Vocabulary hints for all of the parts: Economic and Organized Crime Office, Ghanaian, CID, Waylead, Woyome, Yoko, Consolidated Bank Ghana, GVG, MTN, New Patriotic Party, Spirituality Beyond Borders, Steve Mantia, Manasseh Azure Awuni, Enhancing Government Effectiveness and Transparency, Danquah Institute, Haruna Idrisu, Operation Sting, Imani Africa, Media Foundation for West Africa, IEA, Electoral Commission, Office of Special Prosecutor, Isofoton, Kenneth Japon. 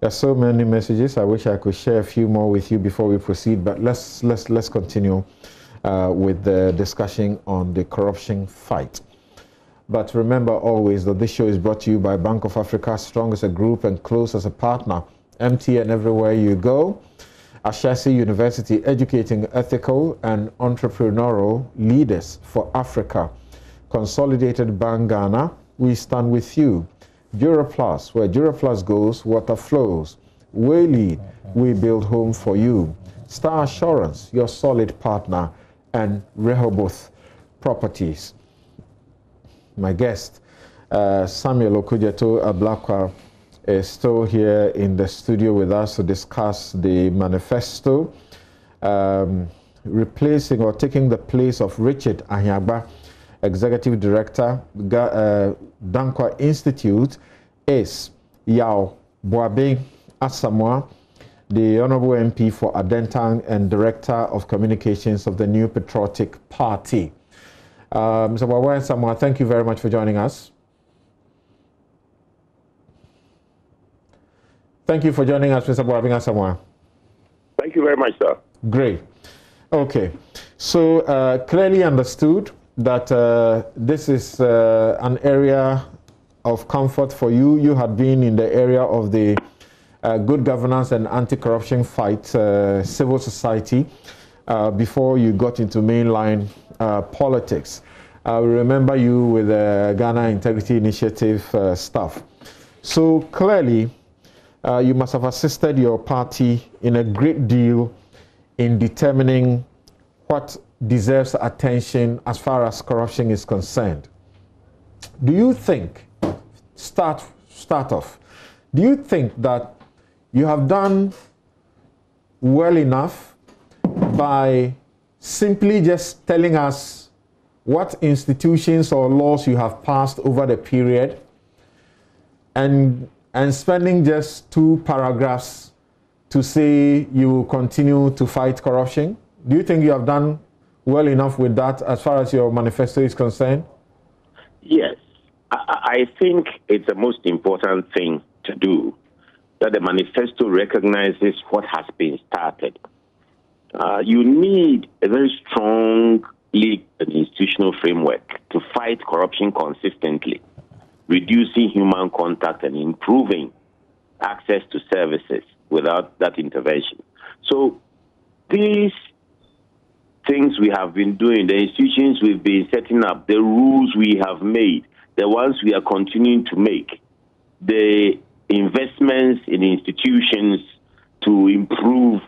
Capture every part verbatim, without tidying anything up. There are so many messages. I wish I could share a few more with you before we proceed, but let's let's let's continue uh, with the discussion on the corruption fight. But remember always that this show is brought to you by Bank of Africa, strong as a group and close as a partner. M T N everywhere you go. Ashesi University, educating ethical and entrepreneurial leaders for Africa. Consolidated Bank Ghana, we stand with you. Duraplus, where Duraplus goes, water flows. Waylead, we build home for you. Star Assurance, your solid partner. And Rehoboth Properties. My guest, uh, Samuel Okudzeto Ablakwa, is still here in the studio with us to discuss the manifesto, um, replacing or taking the place of Richard Anyaba, Executive Director, uh, Danquah Institute, is Yaw Buaben Asamoah, the Honorable M P for Adentan and Director of Communications of the New Patriotic Party. Uh, Mister Buaben Asamoah, thank you very much for joining us. Thank you for joining us, Mister Buaben Asamoah. Thank you very much, sir. Great. Okay. So, uh, clearly understood that uh, this is uh, an area of comfort for you. You had been in the area of the uh, good governance and anti-corruption fight, uh, civil society, uh, before you got into mainline uh, politics. I uh, remember you with the Ghana Integrity Initiative uh, staff. So clearly, Uh, you must have assisted your party in a great deal in determining what deserves attention as far as corruption is concerned. Do you think, start, start off, do you think that you have done well enough by simply just telling us what institutions or laws you have passed over the period, and and spending just two paragraphs to say you will continue to fight corruption? Do you think you have done well enough with that as far as your manifesto is concerned? Yes. I, I think it's the most important thing to do, that the manifesto recognizes what has been started. Uh, you need a very strong legal and institutional framework to fight corruption consistently, reducing human contact and improving access to services without that intervention. So these things we have been doing, the institutions we've been setting up, the rules we have made, the ones we are continuing to make, the investments in institutions to improve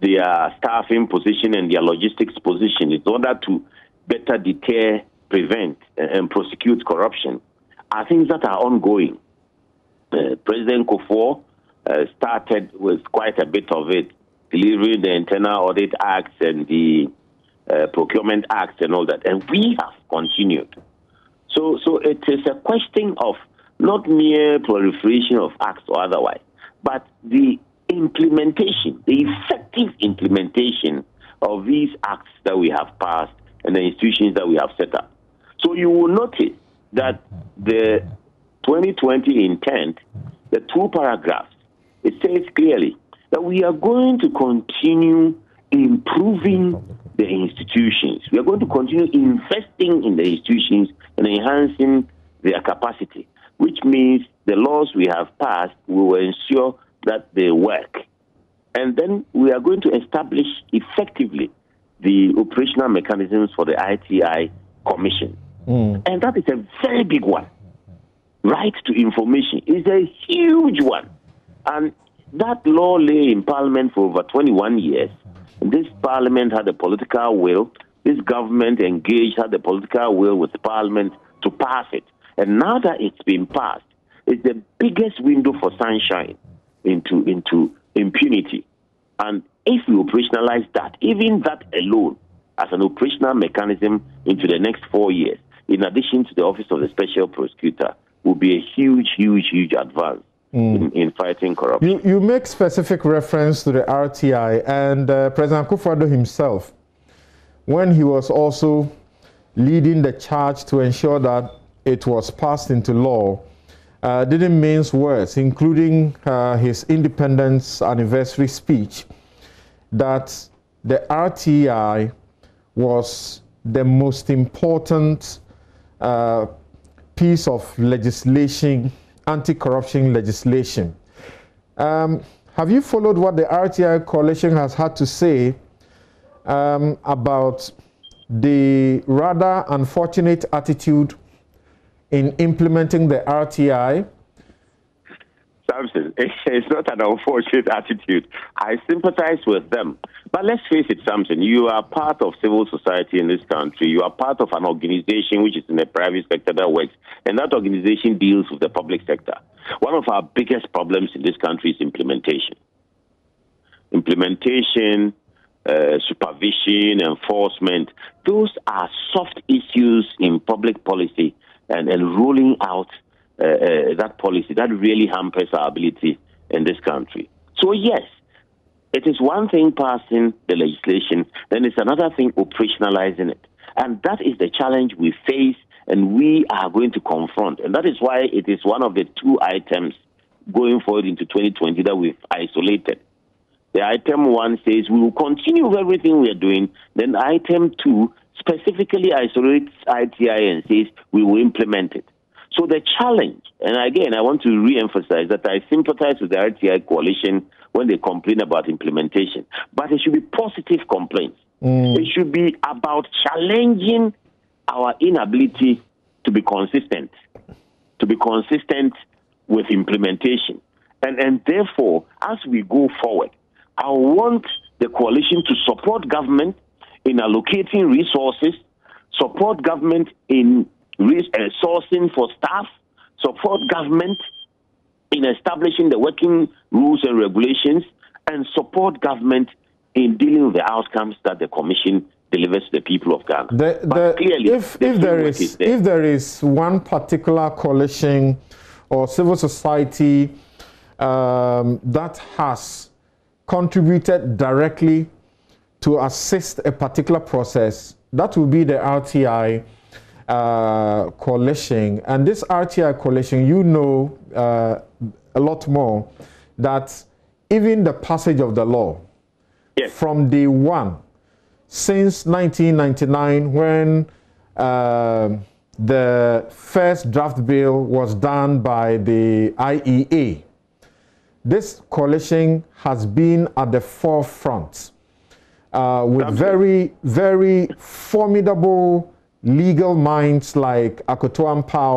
their staffing position and their logistics position in order to better deter, prevent, and prosecute corruption, are things that are ongoing. Uh, President Kufuor uh, started with quite a bit of it, delivering the Internal Audit Acts and the uh, Procurement Acts and all that, and we have continued. So, so it is a question of not mere proliferation of acts or otherwise, but the implementation, the effective implementation of these acts that we have passed and the institutions that we have set up. So you will notice that the twenty twenty intent, the two paragraphs, it says clearly that we are going to continue improving the institutions. We are going to continue investing in the institutions and enhancing their capacity, which means the laws we have passed, we will ensure that they work. And then we are going to establish effectively the operational mechanisms for the I T I Commission. Mm. And that is a very big one. Right to information is a huge one. And that law lay in Parliament for over twenty-one years. This Parliament had the political will. This government engaged, had the political will with the Parliament to pass it. And now that it's been passed, it's the biggest window for sunshine into, into impunity. And if you operationalize that, even that alone, as an operational mechanism into the next four years, in addition to the Office of the Special Prosecutor, will be a huge, huge, huge advance mm. in, in fighting corruption. You, you make specific reference to the R T I, and uh, President Akufo-Addo himself, when he was also leading the charge to ensure that it was passed into law, uh, didn't mince words, including uh, his independence anniversary speech, that the R T I was the most important uh, piece of legislation, anti-corruption legislation. Um, have you followed what the R T I coalition has had to say um, about the rather unfortunate attitude in implementing the R T I? Samson, it's not an unfortunate attitude. I sympathize with them. But let's face it, Samson, you are part of civil society in this country. You are part of an organization which is in the private sector that works, and that organization deals with the public sector. One of our biggest problems in this country is implementation. Implementation, uh, supervision, enforcement, those are soft issues in public policy, and, and ruling out Uh, uh, that policy that really hampers our ability in this country. So yes, it is one thing passing the legislation, then it's another thing operationalizing it, and that is the challenge we face and we are going to confront, and that is why it is one of the two items going forward into twenty twenty that we've isolated. The item one says we will continue with everything we are doing, then item two specifically isolates I T I and says we will implement it. So the challenge, and again, I want to re-emphasize that I sympathize with the R T I coalition when they complain about implementation, but it should be positive complaints. Mm. It should be about challenging our inability to be consistent, to be consistent with implementation. And, and therefore, as we go forward, I want the coalition to support government in allocating resources, support government in resourcing for staff, support government in establishing the working rules and regulations, and support government in dealing with the outcomes that the Commission delivers to the people of Ghana. The, the, clearly, if, the if, there is, is there. if there is one particular coalition or civil society um, that has contributed directly to assist a particular process, that will be the R T I Uh, coalition. And this R T I coalition, you know uh, a lot more, that even the passage of the law, yes, from day one, since nineteen ninety-nine, when uh, the first draft bill was done by the I E A, this coalition has been at the forefront uh, with very, very formidable legal minds like Akoto Ampaw,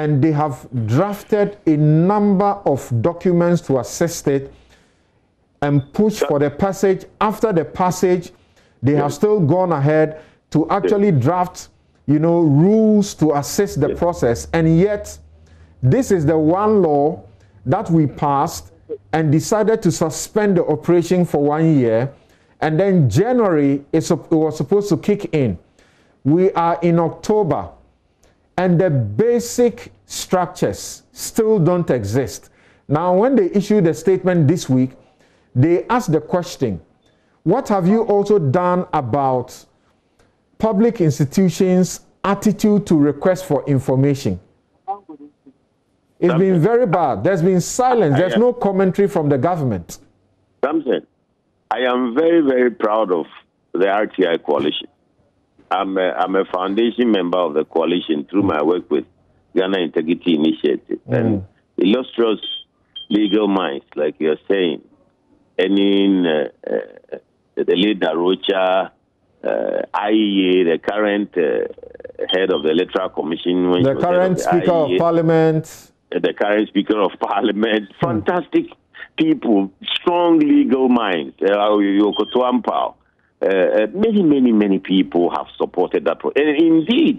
and they have drafted a number of documents to assist it and push for the passage. After the passage, they have still gone ahead to actually draft, you know, rules to assist the process. And yet, this is the one law that we passed and decided to suspend the operation for one year. And then January, it was supposed to kick in. We are in October, and the basic structures still don't exist. Now, when they issued a statement this week, they asked the question, what have you also done about public institutions' attitude to request for information? It's Something. been very bad. There's been silence. There's no commentary from the government. Samson, I am very, very proud of the R T I coalition. I'm a, I'm a foundation member of the coalition through my work with Ghana Integrity Initiative. Mm. And illustrious legal minds, like you're saying, and in uh, uh, the late Darocha, uh, I E A, the current uh, head of the Electoral Commission, when the current of the Speaker I E A, of Parliament. Uh, the current Speaker of Parliament. Mm. Fantastic people, strong legal minds. Yoko uh, Ampaw. Uh, many, many, many people have supported that process. And indeed,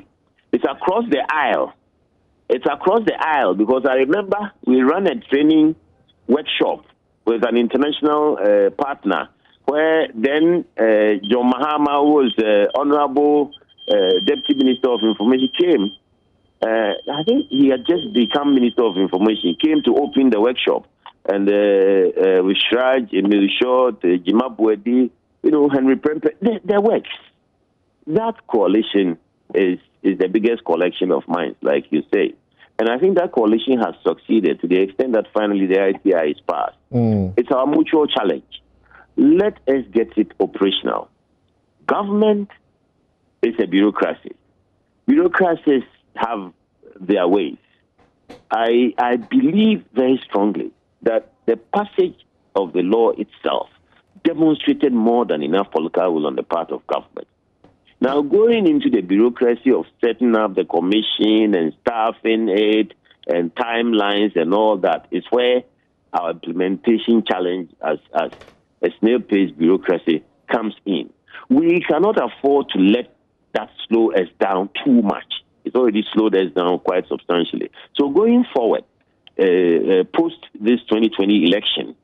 it's across the aisle. It's across the aisle, because I remember we ran a training workshop with an international uh, partner, where then uh, John Mahama, who was the uh, Honorable uh, Deputy Minister of Information, came. Uh, I think he had just become Minister of Information. He came to open the workshop. And uh, uh, with Shraj, Emil Short, uh, Jimabwedi, you know, Henry Prempe, they, they work. That coalition is, is the biggest collection of minds, like you say. And I think that coalition has succeeded to the extent that finally the I C I is passed. Mm. It's our mutual challenge. Let us get it operational. Government is a bureaucracy. Bureaucracies have their ways. I, I believe very strongly that the passage of the law itself demonstrated more than enough political will on the part of government. Now, going into the bureaucracy of setting up the commission and staffing it and timelines and all that is where our implementation challenge as, as a snail-paced bureaucracy comes in. We cannot afford to let that slow us down too much. It's already slowed us down quite substantially. So going forward, uh, uh, post this twenty twenty election,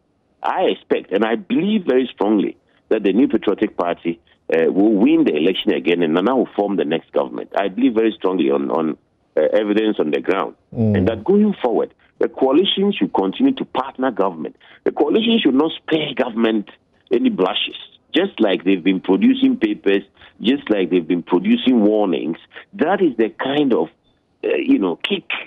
I expect and I believe very strongly that the New Patriotic Party Uh, will win the election again and now form the next government. I believe very strongly on, on uh, evidence on the ground. Mm. And that going forward, the coalition should continue to partner government. The coalition should not spare government any blushes. Just like they've been producing papers, just like they've been producing warnings, that is the kind of, uh, you know, kick uh,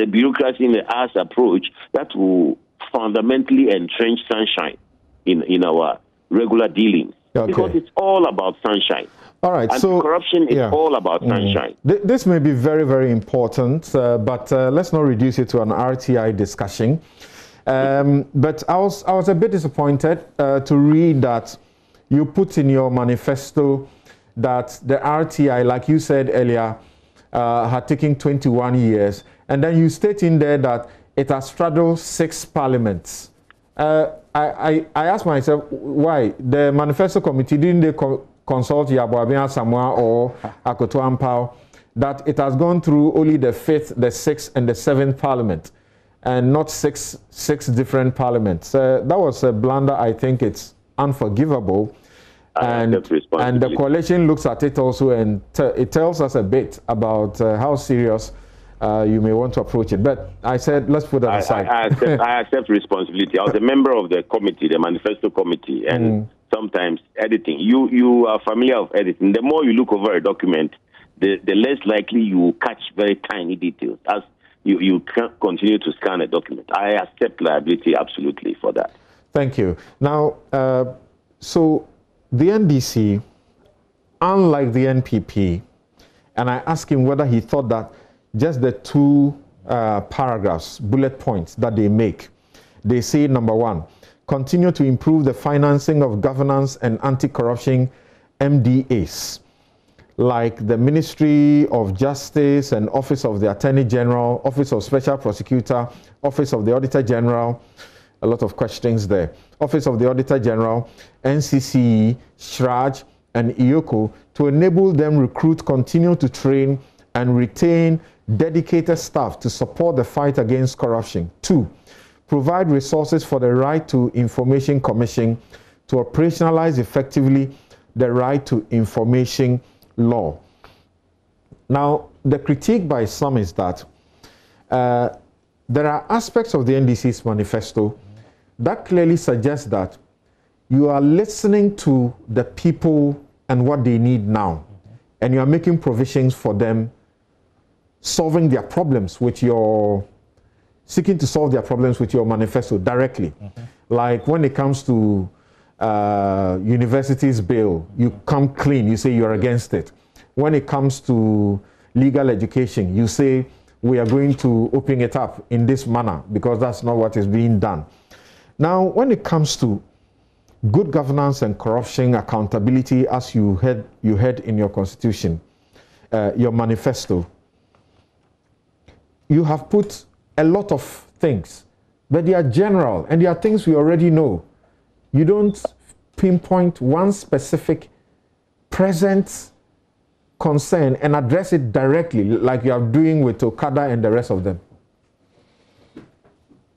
the bureaucracy in the ass approach that will fundamentally entrench sunshine in, in our regular dealings. Okay. Because it's all about sunshine. All right, and so corruption is yeah. all about sunshine. Mm. This may be very, very important, uh, but uh, let's not reduce it to an R T I discussion. Um, but I was, I was a bit disappointed uh, to read that you put in your manifesto that the R T I, like you said earlier, uh, had taken twenty-one years, and then you state in there that it has straddled six parliaments. Uh, I, I, I asked myself, why? The manifesto committee, didn't they co consult Yaw Buaben Asamoah or Akoto Ampaw that it has gone through only the fifth, the sixth, and the seventh parliament, and not six, six different parliaments? Uh, that was a blunder. I think it's unforgivable. And, and the coalition looks at it also, and t it tells us a bit about uh, how serious Uh, you may want to approach it. But I said, let's put that I, aside. I, I, accept, I accept responsibility. I was a member of the committee, the manifesto committee, and mm. sometimes editing. You you are familiar with editing. The more you look over a document, the, the less likely you will catch very tiny details as you, you can continue to scan a document. I accept liability absolutely for that. Thank you. Now, uh, so the N D C, unlike the N P P, and I asked him whether he thought that just the two uh, paragraphs, bullet points that they make. They say, number one, continue to improve the financing of governance and anti-corruption M D As, like the Ministry of Justice and Office of the Attorney General, Office of Special Prosecutor, Office of the Auditor General, a lot of questions there, Office of the Auditor General, N C C, SRAJ, and Yoko, to enable them recruit, continue to train, and retain dedicated staff to support the fight against corruption. Two, provide resources for the Right to Information Commission to operationalize effectively the Right to Information law. Now, the critique by some is that uh, there are aspects of the N D C's manifesto that clearly suggest that you are listening to the people and what they need now, and you are making provisions for them solving their problems with your, seeking to solve their problems with your manifesto directly. Mm-hmm. Like when it comes to uh, universities bill, you come clean, you say you're against it. When it comes to legal education, you say we are going to open it up in this manner because that's not what is being done. Now, when it comes to good governance and corruption accountability, as you heard, you heard in your constitution, uh, your manifesto, you have put a lot of things, but they are general and they are things we already know. You don't pinpoint one specific present concern and address it directly like you are doing with Okada and the rest of them.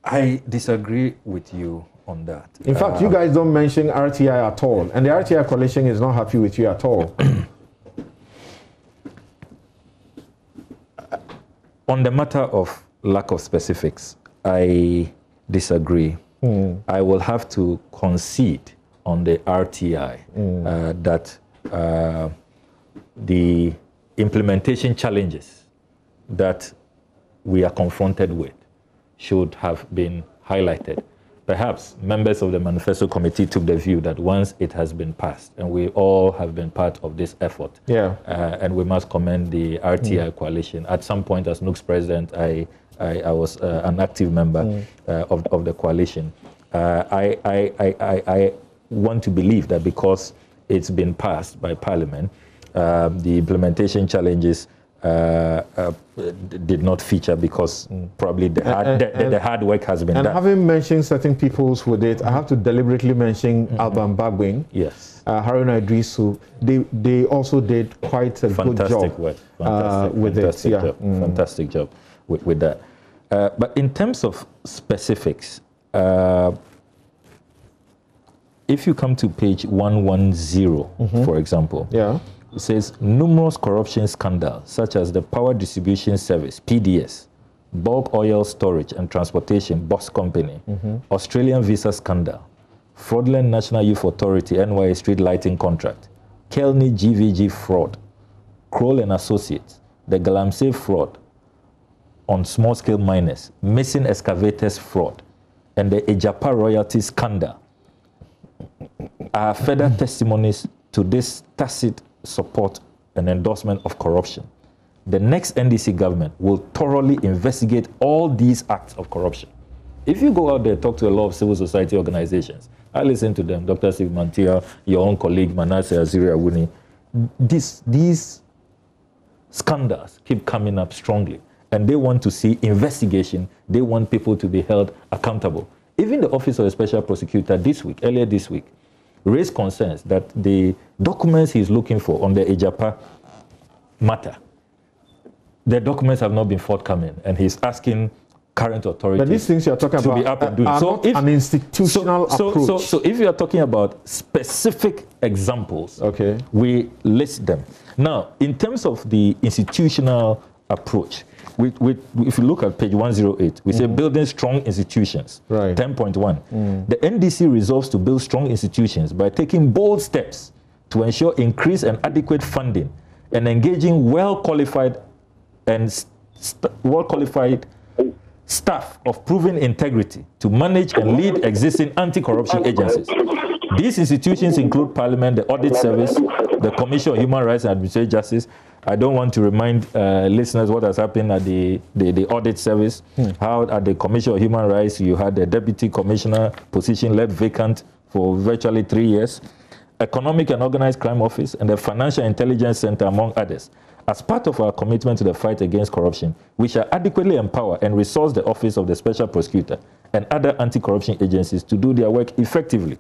I disagree with you on that. In fact, uh, you guys don't mention R T I at all, and the R T I coalition is not happy with you at all. On the matter of lack of specifics, I disagree. Mm. I will have to concede on the R T I mm. uh, that uh, the implementation challenges that we are confronted with should have been highlighted. Perhaps members of the Manifesto Committee took the view that once it has been passed, and we all have been part of this effort, yeah. uh, and we must commend the R T I mm. coalition. At some point, as N U C S president, I, I, I was uh, an active member mm. uh, of, of the coalition. Uh, I, I, I, I, I want to believe that because it's been passed by Parliament, uh, the implementation challenges Uh, uh, did not feature because probably the hard, and, and, the, the hard work has been and done. And having mentioned certain peoples with it, mm-hmm. I have to deliberately mention mm-hmm. Alban Bagbin, yes, uh, Haruna Idrisu. They they also did quite a fantastic good job work. Fantastic, uh, with fantastic it. Job. Yeah. Mm. Fantastic job with, with that. Uh, but in terms of specifics, uh, if you come to page one ten, mm-hmm. for example, yeah. It says numerous corruption scandals, such as the Power Distribution Service, P D S, Bulk Oil Storage and Transportation, Boss Company, mm-hmm. Australian Visa Scandal, Fraudulent National Youth Authority, N Y A Street Lighting Contract, Kelny G V G Fraud, Kroll and Associates, the Galamsey Fraud on Small-Scale Miners, Missing Excavators Fraud, and the Agyapa Royalty Scandal are further testimonies to this tacit support and endorsement of corruption. The next N D C government will thoroughly investigate all these acts of corruption. If you go out there, talk to a lot of civil society organizations, I listen to them, Doctor Steve Mantia, your own colleague, Manasseh Azure Awuni, these, these scandals keep coming up strongly, and they want to see investigation. They want people to be held accountable. Even the Office of the Special Prosecutor this week, earlier this week, raised concerns that the documents he's looking for on the Agyapa matter, the documents have not been forthcoming, and he's asking current authorities. But these things you're talking to about be up and doing. Are so not if, an institutional so, so, approach. So, so, so if you're talking about specific examples, okay, we list them. Now, in terms of the institutional approach, we, we, if you look at page one oh eight, we mm. say building strong institutions, right. ten point one. Mm. The N D C resolves to build strong institutions by taking bold steps to ensure increased and adequate funding and engaging well-qualified and st well-qualified staff of proven integrity to manage and lead existing anti-corruption agencies. These institutions include Parliament, the Audit Service, the Commission on Human Rights and Administrative Justice. I don't want to remind uh, listeners what has happened at the, the, the Audit Service, hmm. how at the Commission on Human Rights you had the Deputy Commissioner position left vacant for virtually three years, Economic and Organized Crime Office, and the Financial Intelligence Center, among others. As part of our commitment to the fight against corruption, we shall adequately empower and resource the Office of the Special Prosecutor and other anti-corruption agencies to do their work effectively.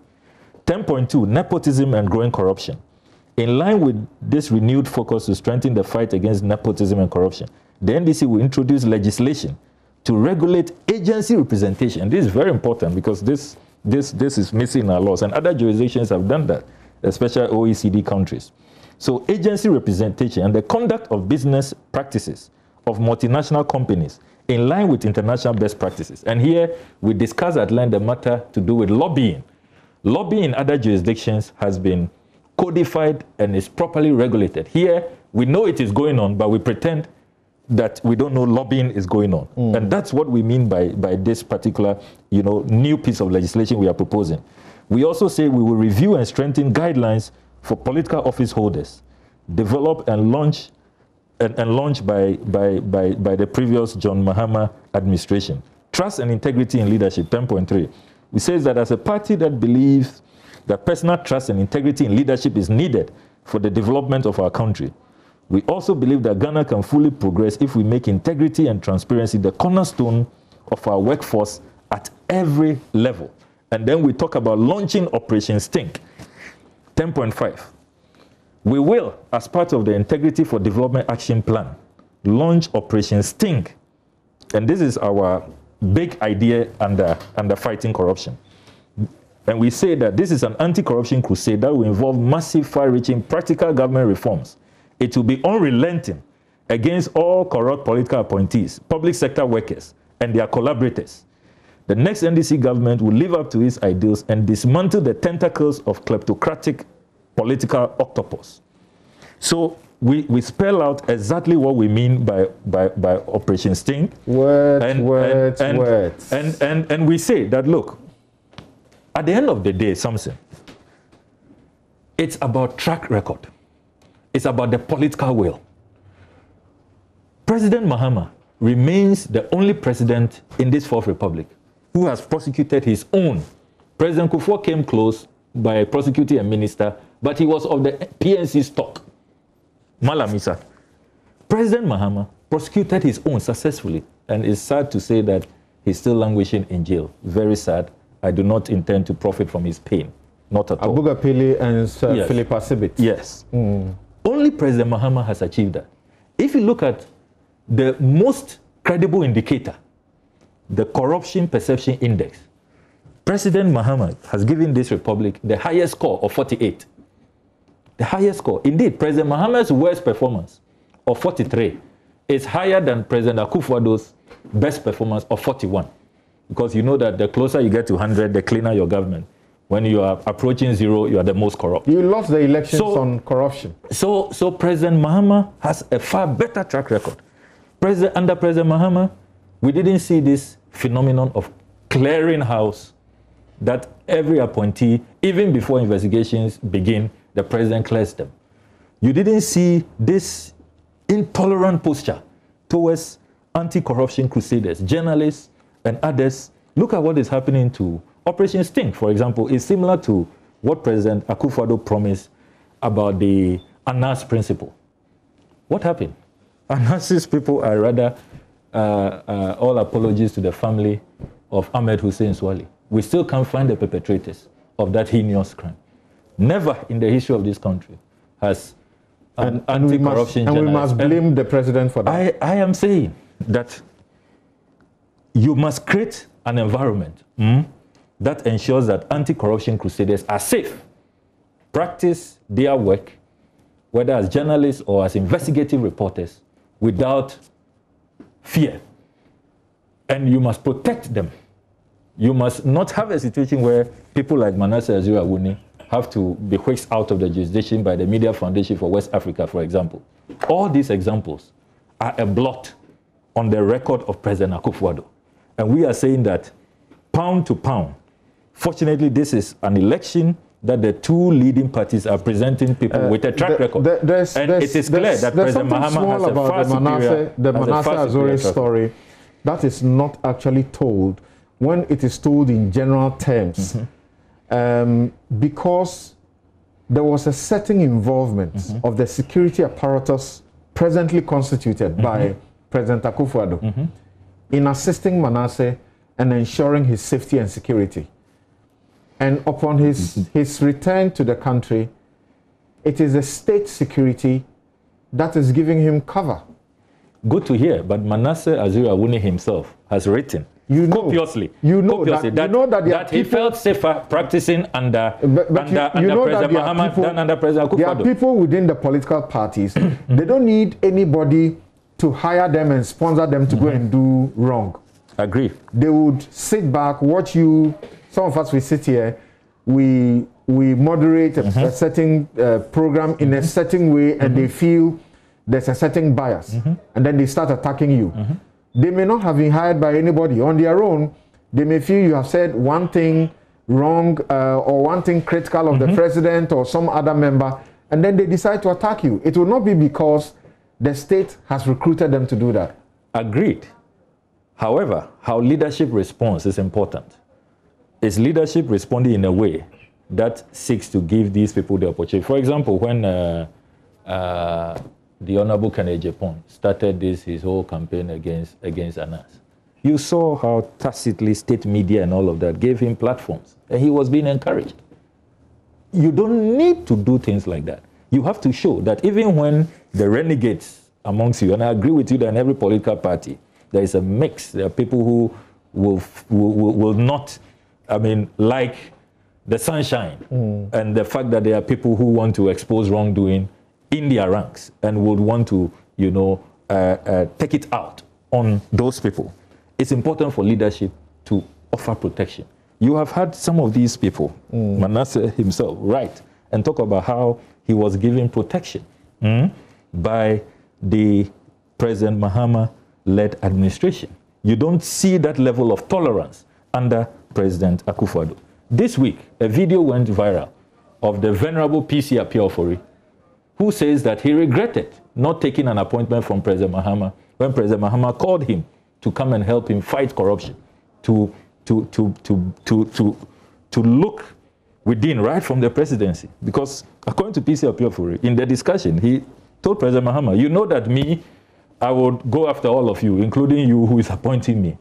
ten point two, nepotism and growing corruption. In line with this renewed focus to strengthen the fight against nepotism and corruption, the N D C will introduce legislation to regulate agency representation. This is very important because this, this, this is missing in our laws, and other jurisdictions have done that, especially O E C D countries. So agency representation and the conduct of business practices of multinational companies in line with international best practices. And here we discuss at length the matter to do with lobbying. Lobbying in other jurisdictions has been codified and is properly regulated. Here, we know it is going on, but we pretend that we don't know lobbying is going on. Mm. And that's what we mean by, by this particular, you know, new piece of legislation we are proposing. We also say we will review and strengthen guidelines for political office holders, develop and launch, and, and launched by, by, by, by the previous John Mahama administration. Trust and integrity in leadership, ten point three. It says that as a party that believes that personal trust and integrity in leadership is needed for the development of our country, we also believe that Ghana can fully progress if we make integrity and transparency the cornerstone of our workforce at every level. And then we talk about launching Operation Sting. ten point five. We will, as part of the Integrity for Development Action Plan, launch Operation Sting. And this is our big idea under, under fighting corruption. And we say that this is an anti-corruption crusade that will involve massive, far-reaching, practical government reforms. It will be unrelenting against all corrupt political appointees, public sector workers, and their collaborators. The next N D C government will live up to its ideals and dismantle the tentacles of kleptocratic political octopus. So we, we spell out exactly what we mean by, by, by Operation Sting. Words, and, words, and, and, words. And, and, and, and we say that, look, at the end of the day, Samson, it's about track record. It's about the political will. President Mahama remains the only president in this Fourth Republic who has prosecuted his own. President Kufuor came close by prosecuting a minister, but he was of the P N C stock. Malamisa. President Mahama prosecuted his own successfully, and it's sad to say that he's still languishing in jail. Very sad. I do not intend to profit from his pain. Not at all. Abuga Pili and Sir yes. Philip Asibit. Yes. Mm. Only President Mahama has achieved that. If you look at the most credible indicator, the Corruption Perception Index, President Mahama has given this republic the highest score of forty-eight. The highest score. Indeed, President Mahama's worst performance of forty-three is higher than President Akufo-Addo's best performance of forty-one. Because you know that the closer you get to one hundred, the cleaner your government. When you are approaching zero, you are the most corrupt. You lost the elections so, on corruption. So, so President Mahama has a far better track record. President, under President Mahama, we didn't see this phenomenon of clearing house that every appointee, even before investigations begin, the president clears them. You didn't see this intolerant posture towards anti-corruption crusaders, journalists, and others. Look at what is happening to Operation Sting, for example, is similar to what President Akufo-Addo promised about the Anas principle. What happened? Anas's people are rather uh, uh, all apologies to the family of Ahmed Hussein Swali. We still can't find the perpetrators of that heinous crime. Never in the history of this country has an anti-corruption journalist. And we must blame and the president for that. I, I am saying that you must create an environment mm, that ensures that anti-corruption crusaders are safe, practice their work, whether as journalists or as investigative reporters, without fear. And you must protect them. You must not have a situation where people like Manasseh Azure Awuni have to be whisked out of the jurisdiction by the Media Foundation for West Africa, for example. All these examples are a blot on the record of President Akufo-Addo. And we are saying that pound to pound, fortunately, this is an election that the two leading parties are presenting people uh, with a track the, record. The, there's, and there's, it is clear that President Mahama has a far superior, the Manasseh Azure story that is not actually told when it is told in general terms. Mm-hmm. um, because there was a certain involvement mm-hmm. of the security apparatus presently constituted mm-hmm. by President Akufo-Addo mm-hmm. in assisting Manasseh and ensuring his safety and security. And upon his, mm-hmm. his return to the country, it is the state security that is giving him cover. Good to hear, but Manasseh Azure Awuni himself has written you know, copiously, you know copiously that, that, you know that, that people, he felt safer practicing under, but, but under, you, you under President Mahama people, than under President Akufo-Addo. There are people within the political parties. They don't need anybody to hire them and sponsor them to mm-hmm. go and do wrong. Agree. They would sit back, watch you. Some of us, we sit here, we, we moderate a, mm-hmm. a certain uh, program in mm-hmm. a certain way, and mm-hmm. they feel there's a certain bias. Mm-hmm. And then they start attacking you. Mm-hmm. They may not have been hired by anybody. On their own, they may feel you have said one thing wrong uh, or one thing critical of mm-hmm. the president or some other member, and then they decide to attack you. It will not be because the state has recruited them to do that. Agreed. However, how leadership responds is important. Is leadership responding in a way that seeks to give these people the opportunity? For example, when uh, uh, the Honorable Kenneth Japon started this, his whole campaign against, against Anas, you saw how tacitly state media and all of that gave him platforms, and he was being encouraged. You don't need to do things like that. You have to show that even when the renegades amongst you, and I agree with you that in every political party, there is a mix. There are people who will, will, will not, I mean, like the sunshine mm. and the fact that there are people who want to expose wrongdoing in their ranks and would want to, you know, uh, uh, take it out on those people. It's important for leadership to offer protection. You have had some of these people, mm. Manasseh himself, write and talk about how he was given protection mm. by the President Mahama-led administration. You don't see that level of tolerance under President Akufo-Addo. This week, a video went viral of the venerable P C Apiofori, who says that he regretted not taking an appointment from President Mahama when President Mahama called him to come and help him fight corruption, to, to, to, to, to, to, to look within right from the presidency. Because according to P C Apiofori, in the discussion, he told President Mahama, you know that me, I would go after all of you, including you who is appointing me.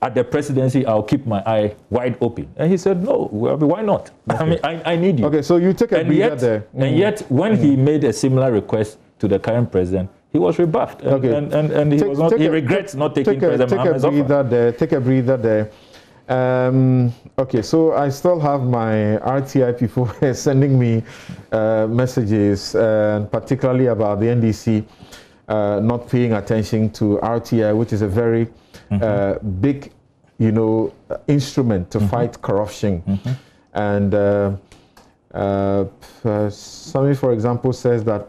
At the presidency, I'll keep my eye wide open. And he said, no, well, why not? Okay. I mean, I, I need you. Okay, so you take a and breather yet, there. Mm. And yet, when mm. he made a similar request to the current president, he was rebuffed. And, okay. and, and, and he, take, was not, he a, regrets take, not taking take a, President take Mahama's a breather offer. There, take a breather there. Um, okay, so I still have my R T I people sending me uh, messages, uh, particularly about the N D C uh, not paying attention to R T I, which is a very mm-hmm. uh, big, you know, uh, instrument to mm-hmm. fight corruption. Mm-hmm. And uh, uh, uh, somebody, for example, says that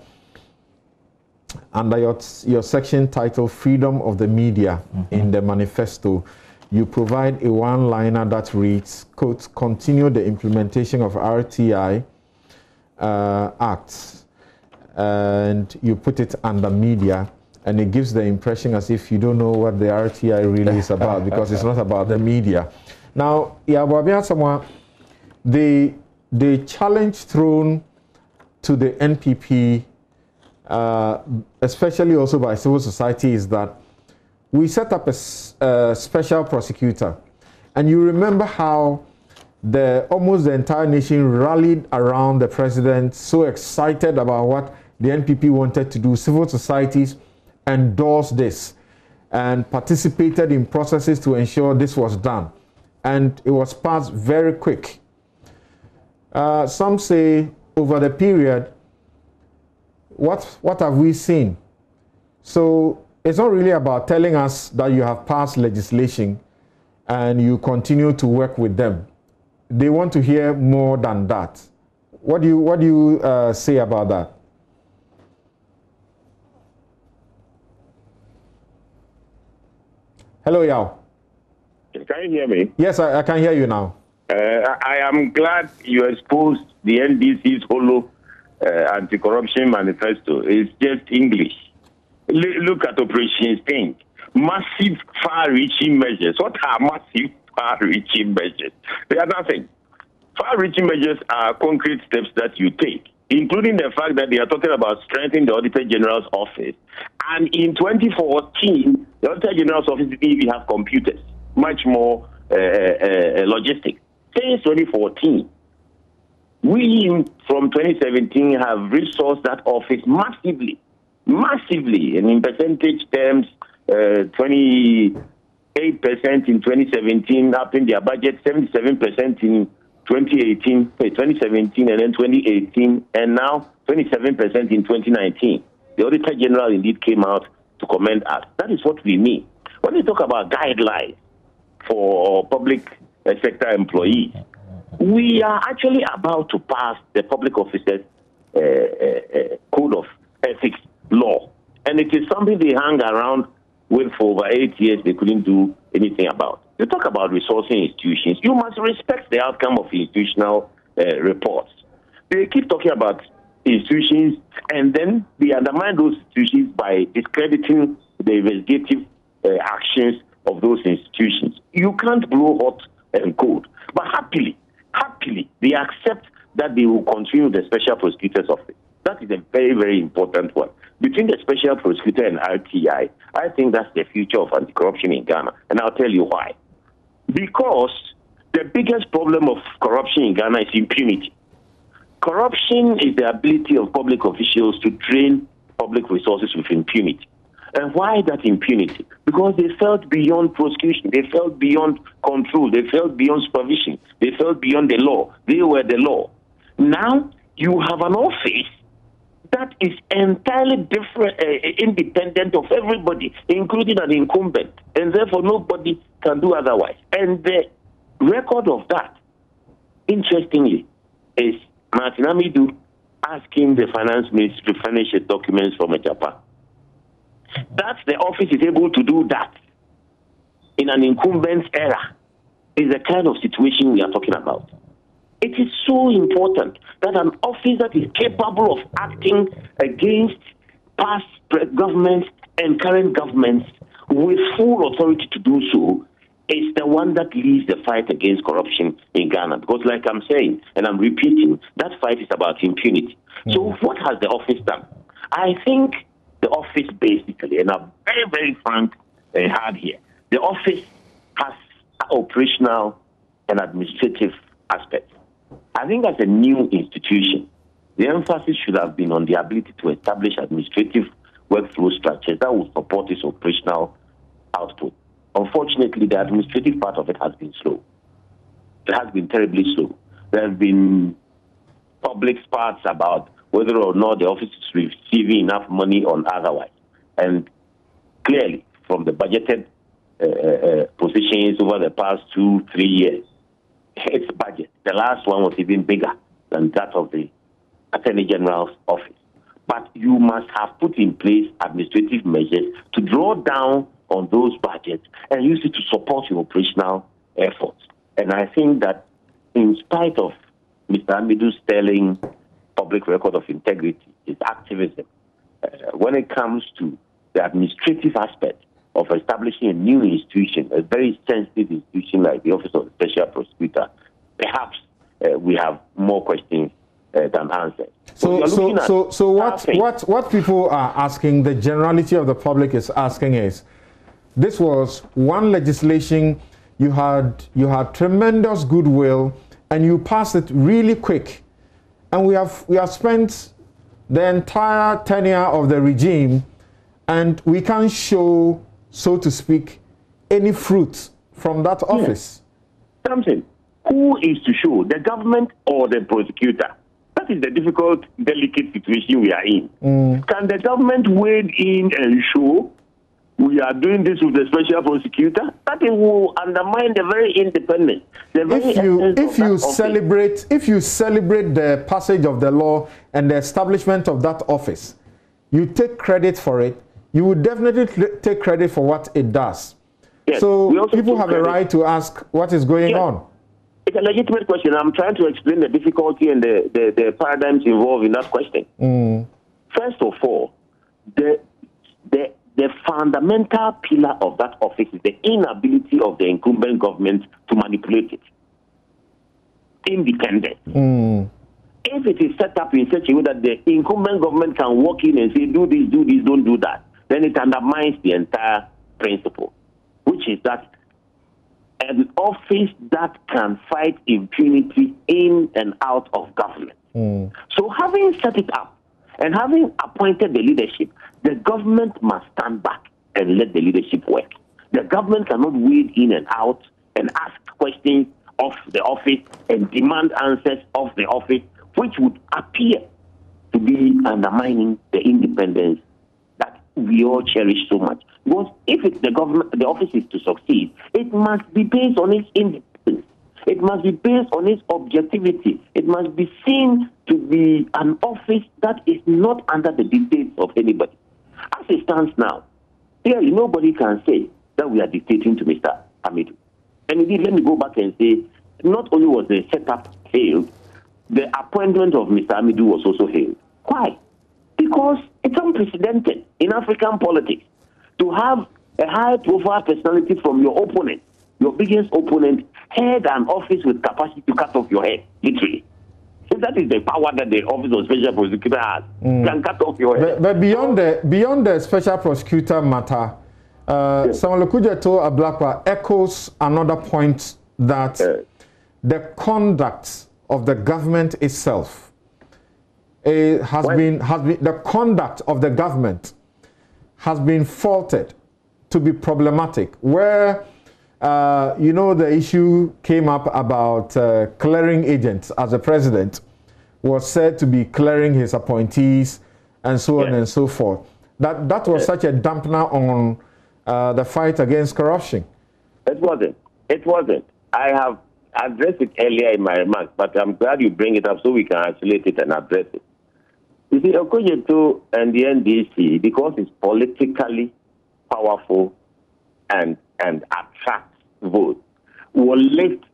under your, your section titled Freedom of the Media mm-hmm. in the manifesto, you provide a one-liner that reads, quote, continue the implementation of R T I uh, acts, and you put it under media, and it gives the impression as if you don't know what the R T I really is about, because it's not about the media. Now, Yaw Buaben Asamoah, the, the challenge thrown to the N P P, uh, especially also by civil society, is that we set up a uh, special prosecutor, and you remember how the almost the entire nation rallied around the president, so excited about what the N P P wanted to do. Civil societies endorsed this and participated in processes to ensure this was done, and it was passed very quick. Uh, some say over the period, what what have we seen? So it's not really about telling us that you have passed legislation and you continue to work with them. They want to hear more than that. What do you, what do you uh, say about that? Hello, Yaw. Can you hear me? Yes, I, I can hear you now. Uh, I am glad you exposed the N D C's hollow uh, anti-corruption manifesto. It's just English. Look at Operation Sting. Massive, far-reaching measures. What are massive, far-reaching measures? They are nothing. Far-reaching measures are concrete steps that you take, including the fact that they are talking about strengthening the Auditor General's office. And in twenty fourteen, the Auditor General's office didn't even have computers, much more uh, uh, logistics. Since twenty fourteen, we from twenty seventeen have resourced that office massively. Massively, and in percentage terms, uh, twenty-eight percent in twenty seventeen, up in their budget, seventy-seven percent in twenty eighteen, twenty seventeen, and then twenty eighteen, and now twenty-seven percent in twenty nineteen. The Auditor General indeed came out to commend us. That is what we mean. When we talk about guidelines for public sector employees, we are actually about to pass the Public Officers uh, uh, Code of Ethics law, and it is something they hang around with for over eight years. They couldn't do anything about. You talk about resourcing institutions. You must respect the outcome of institutional uh, reports. They keep talking about institutions, and then they undermine those institutions by discrediting the investigative uh, actions of those institutions. You can't blow hot and cold, but happily, happily, they accept that they will continue the special prosecutor's office. That is a very, very important one. Between the special prosecutor and R T I, I think that's the future of anti-corruption in Ghana. And I'll tell you why. Because the biggest problem of corruption in Ghana is impunity. Corruption is the ability of public officials to drain public resources with impunity. And why that impunity? Because they felt beyond prosecution. They felt beyond control. They felt beyond supervision. They felt beyond the law. They were the law. Now, you have an office that is entirely different, uh, independent of everybody, including an incumbent, and therefore nobody can do otherwise. And the record of that, interestingly, is Martin Amidou asking the finance minister to furnish the documents from Agyapa. That the office is able to do that in an incumbent era is the kind of situation we are talking about. It is so important that an office that is capable of acting against past governments and current governments with full authority to do so is the one that leads the fight against corruption in Ghana. Because like I'm saying, and I'm repeating, that fight is about impunity. Mm. So what has the office done? I think the office basically, and I'm very, very frank and hard here, the office has operational and administrative aspects. I think as a new institution, the emphasis should have been on the ability to establish administrative workflow structures that will support its operational output. Unfortunately, the administrative part of it has been slow. It has been terribly slow. There have been public spats about whether or not the office is receiving enough money or otherwise. And clearly, from the budgeted uh, uh, positions over the past two, three years, its budget, the last one was even bigger than that of the Attorney General's office. But you must have put in place administrative measures to draw down on those budgets and use it to support your operational efforts. And I think that in spite of Mister Amidu's sterling public record of integrity, his activism, uh, when it comes to the administrative aspect of establishing a new institution, a very sensitive institution like the Office of Special Prosecutor, perhaps uh, we have more questions Uh, than answered. So, so, so, so what, what, what people are asking, the generality of the public is asking is, this was one legislation, you had, you had tremendous goodwill, and you passed it really quick. And we have, we have spent the entire tenure of the regime, and we can't show, so to speak, any fruit from that office. Yes. Something. Who is to show, the government or the prosecutor? That is the difficult, delicate situation we are in. Mm. Can the government wade in and show we are doing this with the special prosecutor? That it will undermine the very independence. The very if you, if you celebrate, office. if you celebrate the passage of the law and the establishment of that office, you take credit for it. You will definitely take credit for what it does. Yes. So people have credit. a right to ask what is going yes. on. It's a legitimate question. I'm trying to explain the difficulty and the, the, the paradigms involved in that question. Mm. First of all, the, the, the fundamental pillar of that office is the inability of the incumbent government to manipulate it. Independent. Mm. If it is set up in such a way that the incumbent government can walk in and say, do this, do this, don't do that, then it undermines the entire principle, which is that an office that can fight impunity in and out of government. Mm. So having set it up and having appointed the leadership, the government must stand back and let the leadership work. The government cannot wade in and out and ask questions of the office and demand answers of the office, which would appear to be undermining the independence that we all cherish so much. Because if it's the government, the office is to succeed, it must be based on its independence. It must be based on its objectivity. It must be seen to be an office that is not under the dictates of anybody. As it stands now, clearly nobody can say that we are dictating to Mister Amidu. And indeed, let me go back and say, not only was the setup failed, the appointment of Mister Amidu was also failed. Why? Because it's unprecedented in African politics. To have a high-profile personality from your opponent, your biggest opponent, head an office with capacity to cut off your head, literally. So that is the power that the Office of Special Prosecutor has. Mm. Can cut off your head. But, but beyond the beyond the special prosecutor matter, uh, yes. Samuel Okudzeto Ablakwa echoes another point that yes. the conduct of the government itself it has what? been has been the conduct of the government. has been faulted to be problematic, where, uh, you know, the issue came up about uh, clearing agents, as the president was said to be clearing his appointees and so on yeah. and so forth. That that was yeah. such a dampener on uh, the fight against corruption. It wasn't. It wasn't. I have addressed it earlier in my remarks, but I'm glad you bring it up so we can isolate it and address it. You see, Okudzeto and the N D C, because it's politically powerful and and attracts votes, will lift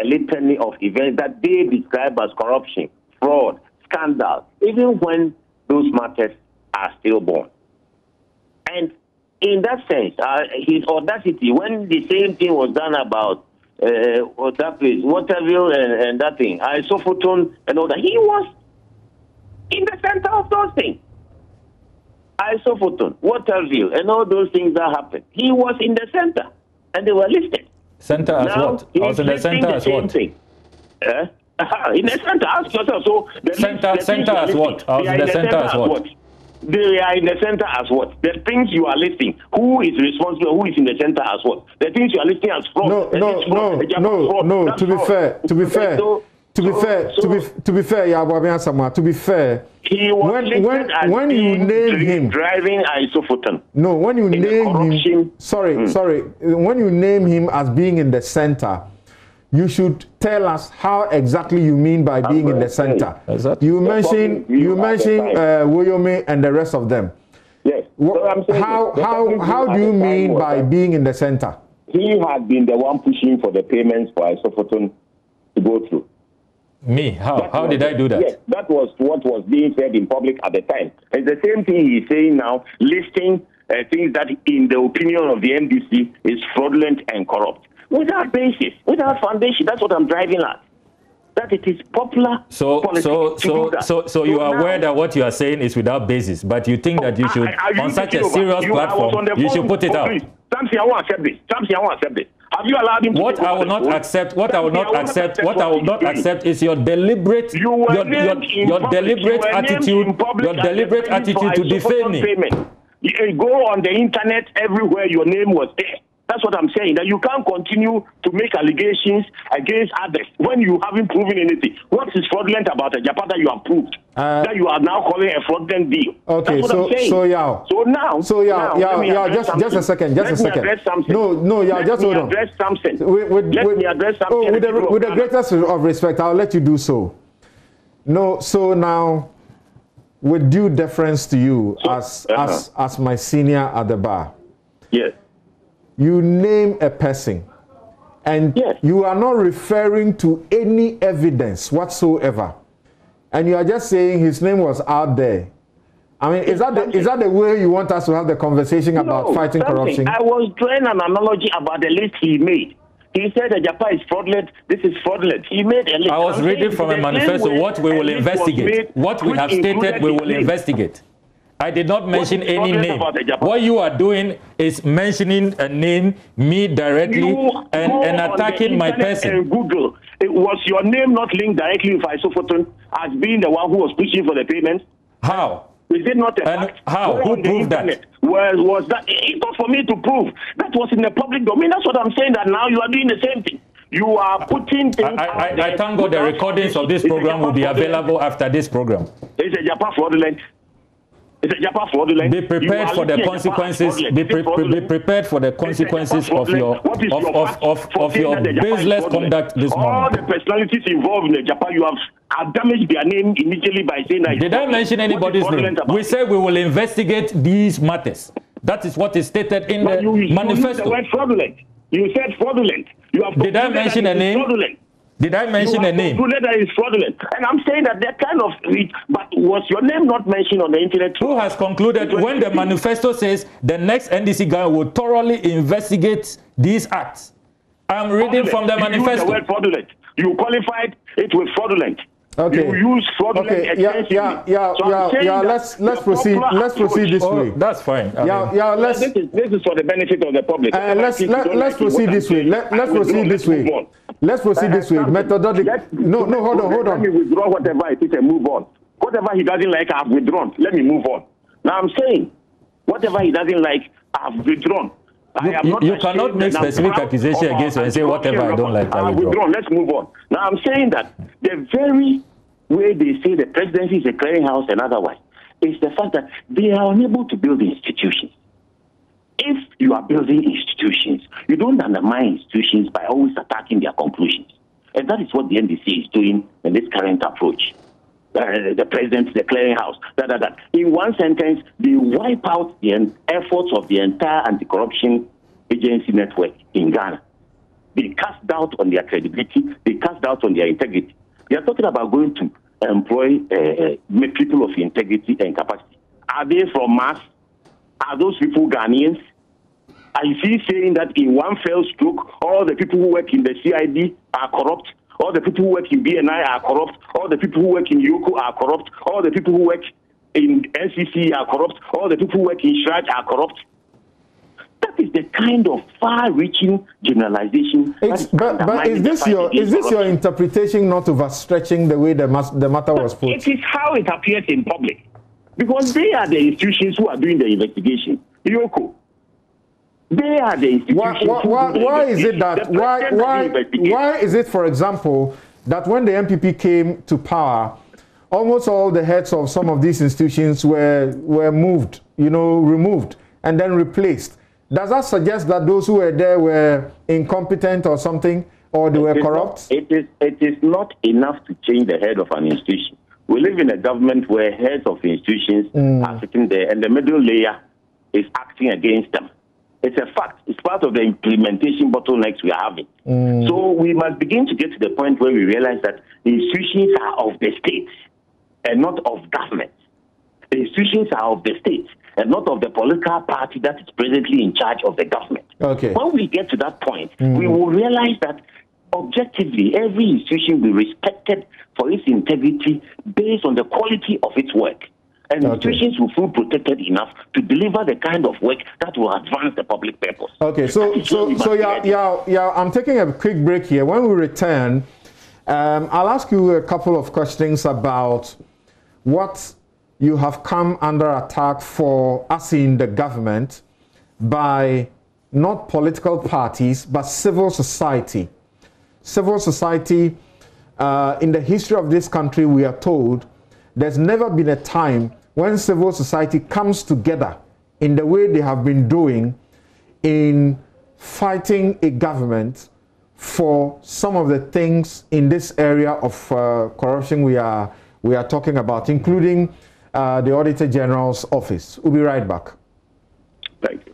a litany of events that they describe as corruption, fraud, scandal, even when those matters are still born. And in that sense, uh, his audacity, when the same thing was done about uh, that place, Waterville and, and that thing, Isofoton and all that, he was in the center of those things. Isofoton, Waterville, and all those things that happened. He was in the center, and they were listed. Center as now, what? I was in the center the as what? Uh, in the center, ask yourself. So the center, list, the center as what? I was in the center, center as what? what? They are in the center as what? The things you are listing, who is responsible, who is in the center as what? The things you are listing as fraud. No, no, fraud, no, no, fraud, no, to fraud. be fair, to be fair. So, To be so, fair, so, to be to be fair, Yaw Buaben Asamoah. To be fair, he was when when when you name him driving Isofoton. No, when you name him, sorry, mm. sorry, when you name him as being in the center, you should tell us how exactly you mean by being in the center. Exactly. You mentioned you mentioned uh, Woyome and the rest of them. Yes. So I'm saying how how how do you mean by being in the center? He had been the one pushing for the payments for Isofoton to go through. Me? How? That how was, did I do that? Yes, that was what was being said in public at the time. It's the same thing he's saying now, listing uh, things that, in the opinion of the N D C, is fraudulent and corrupt. Without basis, without foundation. That's what I'm driving at. That it is popular. So, so, so, so, so, you so are now, aware that what you are saying is without basis, but you think that you should, I, I, you on such a serious you, platform, you should put it out. Samson, I won't accept this. Samson, I won't accept this. Have you allowed him to what I will not accept what I will not accept what I will not accept is your deliberate your your deliberate attitude your deliberate attitude to defame me. Go on the internet everywhere your name was there. That's what I'm saying, that you can't continue to make allegations against others when you haven't proven anything. What is fraudulent about Agyapa that you have proved? Uh, that you are now calling a fraudulent deal. Okay, That's what so, I'm saying. so, yeah. So now, so yeah, now, yeah, yeah just, just a second, just let a second. No, no, yeah, let just hold on. Address something. With, with, let with, me address something. Oh, with the, with the greatest of respect, I'll let you do so. No, so now, with due deference to you so, as, uh-huh. as, as my senior at the bar. Yes. You name a person, and yes. you are not referring to any evidence whatsoever, and you are just saying his name was out there. I mean, is that the, is that the way you want us to have the conversation no, about fighting something. corruption? I was drawing an analogy about the list he made. He said that Japan is fraudulent. This is fraudulent. He made a list. I was reading from a manifesto. What we will investigate. What we have stated, we will investigate. I did not mention any name. What you are doing is mentioning a name, me directly, and, and attacking my person. Google. It was your name not linked directly with Isofoton as being the one who was pushing for the payments? How? Is it not a fact? How? Who proved that? Well, was that? It's not for me to prove. That was in the public domain. That's what I'm saying, that now you are doing the same thing. You are putting things. I, I, I, I thank God the recordings of this program will be available after this program. It's a Japan fraudulent. Be prepared for the consequences. Be, pre be prepared for the consequences of your of of of, of your baseless conduct this morning. All the personalities involved in Japan, you have damaged their name initially by saying that. Did I mention anybody's name? We say we will investigate these matters. That is what is stated in the manifesto. You said fraudulent. You have. Did I mention a name? Did I mention a name? That is fraudulent, and I'm saying that that kind of. But was your name not mentioned on the internet? Who has concluded when the manifesto says the next N D C guy will thoroughly investigate these acts? I'm reading fraudulent. from the manifesto. You, used the word fraudulent. You qualified it with fraudulent. Okay. You use fraudulent. Okay. Yeah, yeah, yeah, so yeah, yeah. Let's let's proceed. Let's proceed this oh, way. That's fine. I yeah, mean, yeah. Let's. This is, this is for the benefit of the public. Uh, let's let, let's like proceed this way. Let, let's proceed this way. Let's proceed this way. Methodologically. No, no, hold on, hold on. Let me withdraw whatever it is and move on. Whatever he doesn't like, I've withdrawn. Let me move on. Now I'm saying, whatever he doesn't like, I've withdrawn. I am you not you cannot make specific accusation against you and say whatever I don't like, I withdraw. Let's move on. Now I'm saying that the very way they say the presidency is a clearinghouse and otherwise is the fact that they are unable to build institutions. If you are building institutions, you don't undermine institutions by always attacking their conclusions. And that is what the N D C is doing in this current approach. uh, the president, the clearinghouse, that, that, that. In one sentence, they wipe out the efforts of the entire anti-corruption agency network in Ghana. They cast doubt on their credibility. They cast doubt on their integrity. They are talking about going to employ uh, people of integrity and capacity. Are they from mass? Are those people Ghanaians? I see saying that in one fell stroke, all the people who work in the C I D are corrupt, all the people who work in B N I are corrupt, all the people who work in Yoko are corrupt, all the people who work in N C C are corrupt, all the people who work in Shraj are corrupt. That is the kind of far-reaching generalization. It's, but but is this your is this corruption. Your interpretation, not overstretching the way the mas the matter but was put? It is how it appears in public, because they are the institutions who are doing the investigation. Yoko. They are the institutions. Why, why, why, why is it that? Why, why, why is it, for example, that when the M P P came to power, almost all the heads of some of these institutions were were moved, you know, removed and then replaced? Does that suggest that those who were there were incompetent or something, or they it were corrupt? Not, it is it is not enough to change the head of an institution. We live in a government where heads of institutions mm. are sitting there, and the middle layer is acting against them. It's a fact. It's part of the implementation bottlenecks we are having. Mm. So we must begin to get to the point where we realize that the institutions are of the state and not of government. The institutions are of the state and not of the political party that is presently in charge of the government. Okay. When we get to that point, mm. we will realize that objectively, every institution will be respected for its integrity based on the quality of its work. And okay. institutions will feel protected enough to deliver the kind of work that will advance the public purpose. Okay, so so so yeah, yeah, yeah. I'm taking a quick break here. When we return, um, I'll ask you a couple of questions about what you have come under attack for, as in the government, by not political parties but civil society. Civil society. Uh, in the history of this country, we are told. There's never been a time when civil society comes together in the way they have been doing in fighting a government for some of the things in this area of uh, corruption we are, we are talking about, including uh, the Auditor General's office. We'll be right back. Thank you.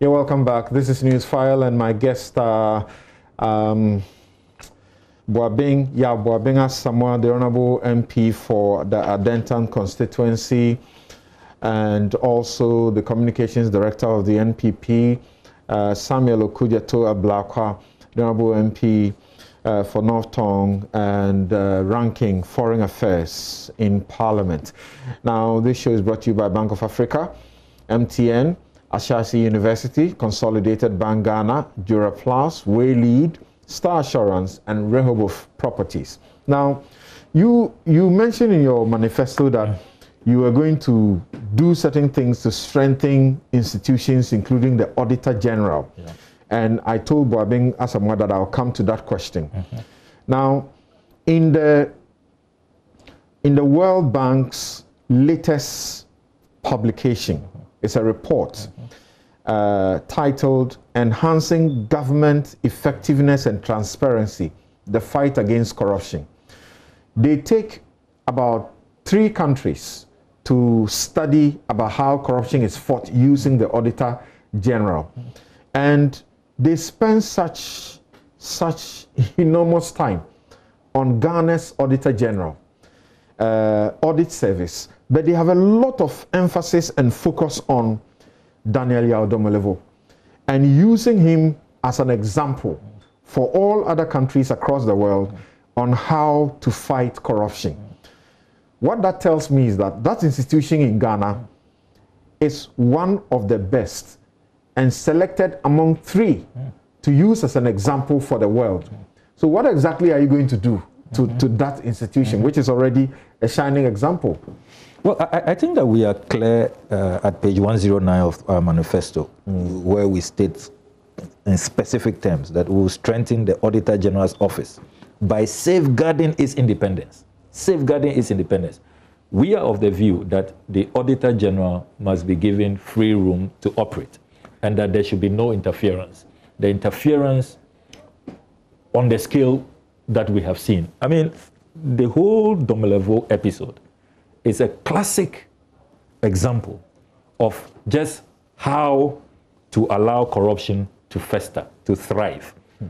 You're welcome back. This is Newsfile, and my guests are um, Buaben, Yaw Buaben Asamoah, the Honorable M P for the Adentan constituency, and also the Communications Director of the N P P, uh, Samuel Okudzeto Ablakwa, the Honorable M P uh, for North Tongue, and uh, Ranking Foreign Affairs in Parliament. Now, this show is brought to you by Bank of Africa, M T N, Ashesi University, Consolidated Bank Ghana, Duraplus, Waylead, Star Assurance, and Rehoboth Properties. Now, you, you mentioned in your manifesto that you were going to do certain things to strengthen institutions, including the Auditor General. Yeah. And I told Buaben Asamoah that I'll come to that question. Mm-hmm. Now, in the, in the World Bank's latest publication, mm-hmm. it's a report mm-hmm. uh, titled Enhancing Government Effectiveness and Transparency, the Fight Against Corruption. They take about three countries to study about how corruption is fought using the Auditor General. Mm-hmm. And they spend such, such enormous time on Ghana's Auditor General, uh, Audit Service, but they have a lot of emphasis and focus on Daniel Yao Domelevo and using him as an example for all other countries across the world on how to fight corruption. What that tells me is that that institution in Ghana is one of the best and selected among three to use as an example for the world. So what exactly are you going to do to, to that institution, which is already a shining example? Well, I, I think that we are clear uh, at page one oh nine of our manifesto, mm. where we state in specific terms that we will strengthen the Auditor General's office by safeguarding its independence. Safeguarding its independence. We are of the view that the Auditor General must be given free room to operate and that there should be no interference. The interference on the scale that we have seen. I mean, the whole Domelevo episode is a classic example of just how to allow corruption to fester, to thrive. Hmm.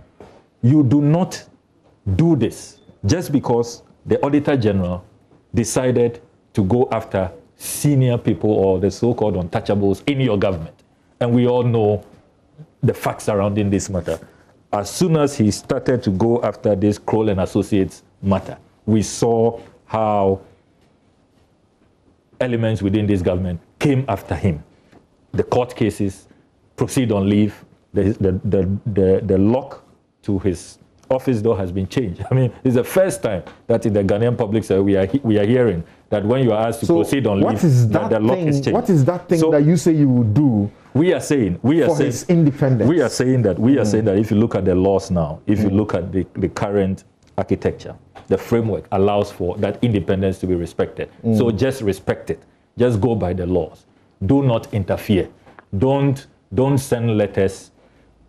You do not do this just because the Auditor General decided to go after senior people or the so-called untouchables in your government. And we all know the facts surrounding this matter. As soon as he started to go after this Kroll and Associates matter, we saw how elements within this government came after him. The court cases, proceed on leave, the, the, the, the, the lock to his office door has been changed. I mean, it's the first time that in the Ghanaian public service we are, we are hearing that when you are asked to so proceed on leave, that that the lock thing, is changed. What is that thing so that you say you will do we are saying, we are for saying, his independence? We are saying that, we mm. are saying that if you look at the laws now, if mm. you look at the, the current architecture, the framework allows for that independence to be respected. Mm. So just respect it. Just go by the laws. Do not interfere. Don't, don't send letters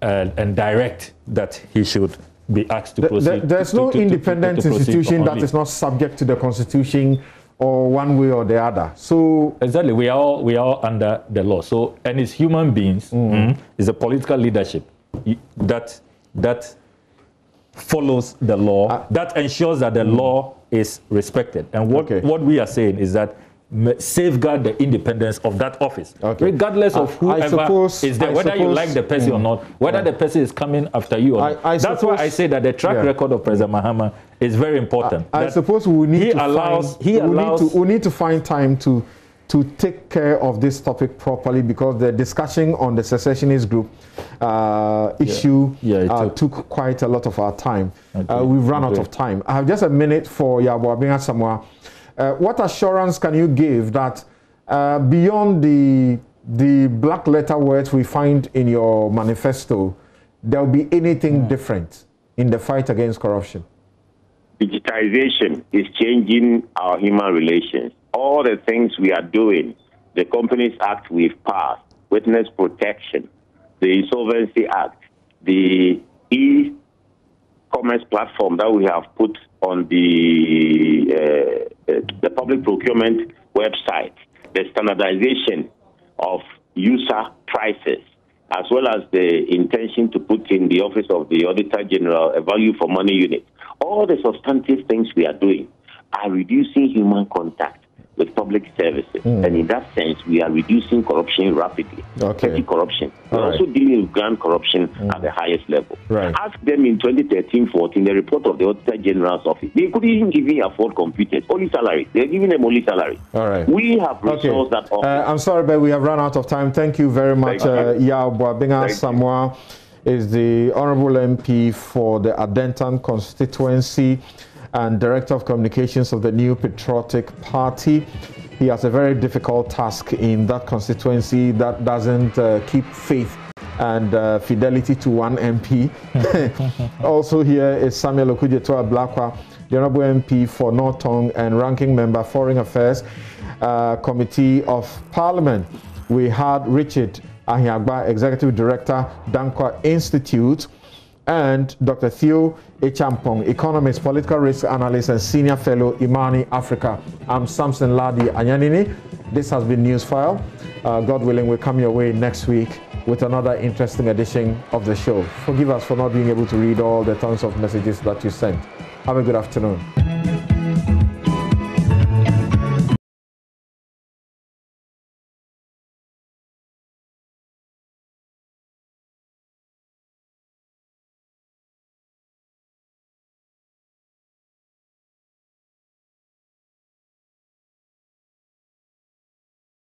uh, and direct that he should be asked to proceed. There's no independent institution that is not subject to the Constitution or one way or the other. So exactly, we are all, we are all under the law. So, and it's human beings, mm. Mm, it's a political leadership that, that follows the law, uh, that ensures that the mm. law is respected. And what, okay. what we are saying is that safeguard the independence of that office, okay. regardless of whoever I suppose, is there, I whether suppose, you like the person mm, or not, whether yeah. the person is coming after you or I, not. I That's suppose, why I say that the track yeah. record of President Mahama is very important. I, I suppose we need he to allows, find, he allows, we need to, we need to find time to, to take care of this topic properly, because the discussion on the secessionist group uh, issue yeah. Yeah, uh, took quite a lot of our time. Okay. Uh, we've run okay. out of time. I have just a minute for Yaw Buaben Asamoah. Uh, what assurance can you give that uh, beyond the, the black letter words we find in your manifesto, there will be anything mm. different in the fight against corruption? Digitization is changing our human relations. All the things we are doing, the Companies Act we've passed, witness protection, the Insolvency Act, the e-commerce platform that we have put on the uh, the public procurement website, the standardization of user prices, as well as the intention to put in the Office of the Auditor General a value for money unit. All the substantive things we are doing are reducing human contact with public services. Mm. And in that sense, we are reducing corruption rapidly. Okay. Petty corruption. All We're right. also dealing with grand corruption mm. at the highest level. Right. Ask them in twenty thirteen fourteen, the report of the Auditor General's office. They couldn't even give me afford computers, only salary. They're giving them only salary. All right. We have resourced okay. that office. Uh, I'm sorry, but we have run out of time. Thank you very much, uh, Yaw Buaben Asamoah is the Honorable M P for the Adentan constituency and Director of Communications of the New Patriotic Party. He has a very difficult task in that constituency that doesn't uh, keep faith and uh, fidelity to one M P. Also here is Samuel Okudzeto Ablakwa, the Honorable M P for Northong and Ranking Member Foreign Affairs uh, Committee of Parliament. We had Richard Anyaba, Executive Director, Danquah Institute, and Doctor Theo Echampong, Economist, Political Risk Analyst, and Senior Fellow, Imani Africa. I'm Samson Ladi Anyanini. This has been Newsfile. Uh, God willing, we'll come your way next week with another interesting edition of the show. Forgive us for not being able to read all the tons of messages that you sent. Have a good afternoon.